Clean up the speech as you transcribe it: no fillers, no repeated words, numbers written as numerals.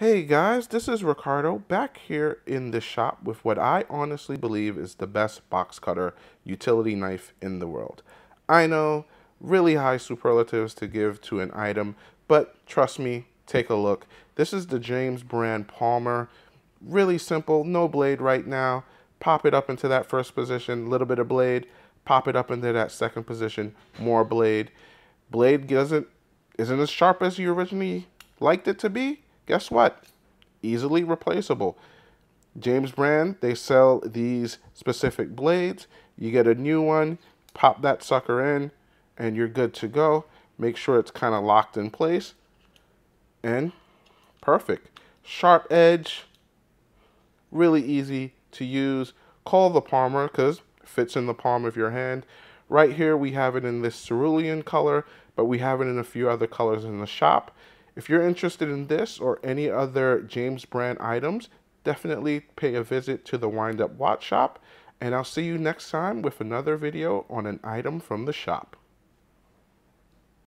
Hey guys, this is Ricardo back here in the shop with what I honestly believe is the best box cutter utility knife in the world. I know, really high superlatives to give to an item, but trust me, take a look. This is the James Brand Palmer, really simple, no blade right now. Pop it up into that first position, little bit of blade, pop it up into that second position, more blade. Blade isn't as sharp as you originally liked it to be. Guess what? Easily replaceable. James Brand, they sell these specific blades. You get a new one, pop that sucker in, and you're good to go. Make sure it's kind of locked in place. And perfect. Sharp edge, really easy to use. Call the Palmer because it fits in the palm of your hand. Right here we have it in this cerulean color, but we have it in a few other colors in the shop. If you're interested in this or any other James Brand items, definitely pay a visit to the Windup Watch Shop, and I'll see you next time with another video on an item from the shop.